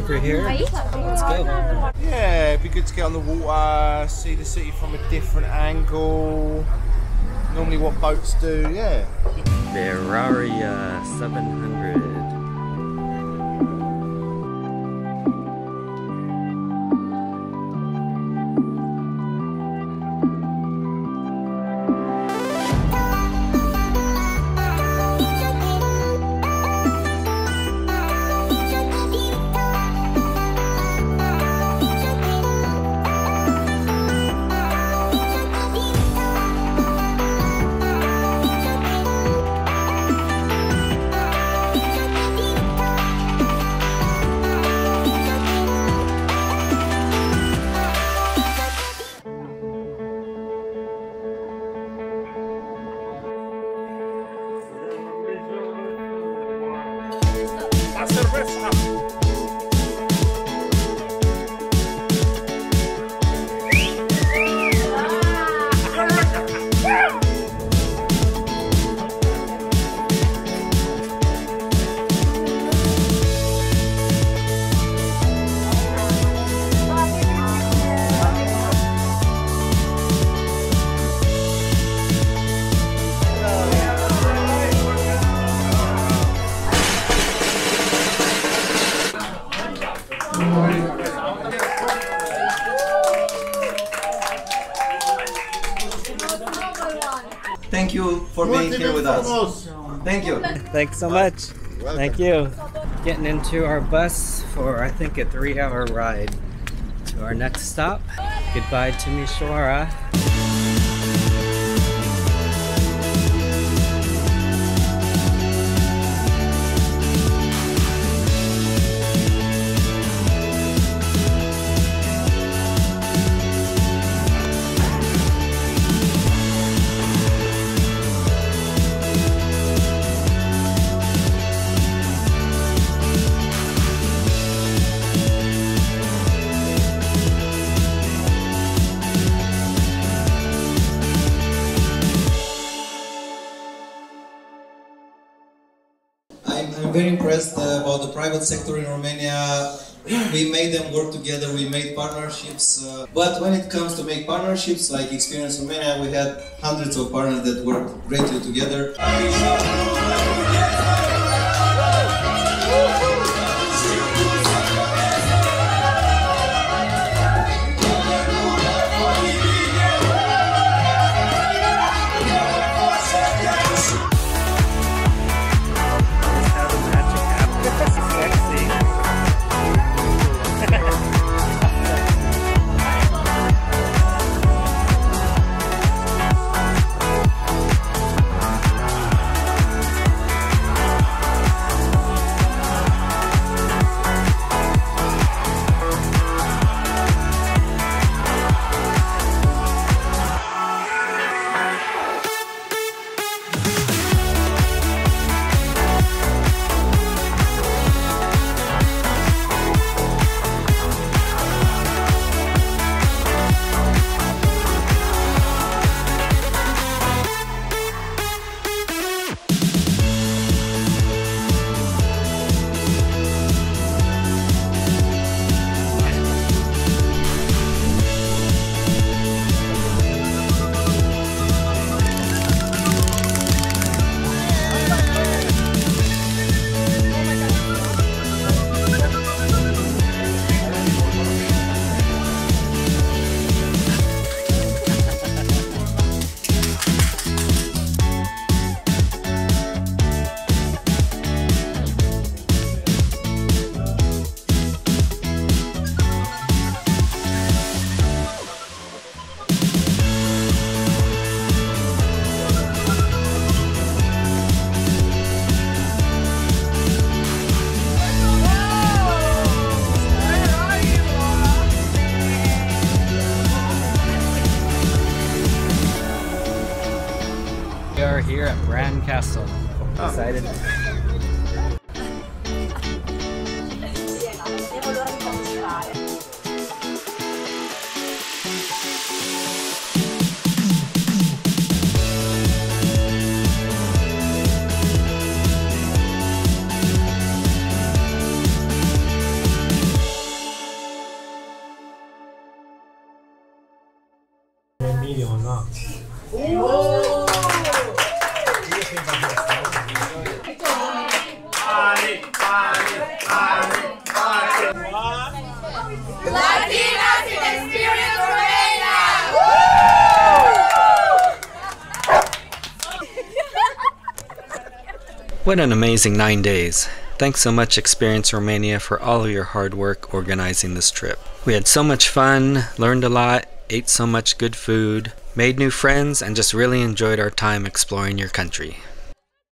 river here. Let's go. Yeah, it'd be good to get on the water, see the city from a different angle. Normally what boats do, yeah. Berăria 700. Thank you for being here with us. Thank you. Thanks so much. Welcome. Thank you. Getting into our bus for I think a 3-hour ride to our next stop. Goodbye Timisoara. I'm very impressed about the private sector in Romania. We made them work together, we made partnerships. But when it comes to make partnerships, like Experience Romania, we had hundreds of partners that worked greatly together. We are here at Bran Castle. Excited. miliona. Latinas in Experience Romania! What an amazing 9 days. Thanks so much, Experience Romania, for all of your hard work organizing this trip. We had so much fun, learned a lot, ate so much good food, made new friends, and just really enjoyed our time exploring your country.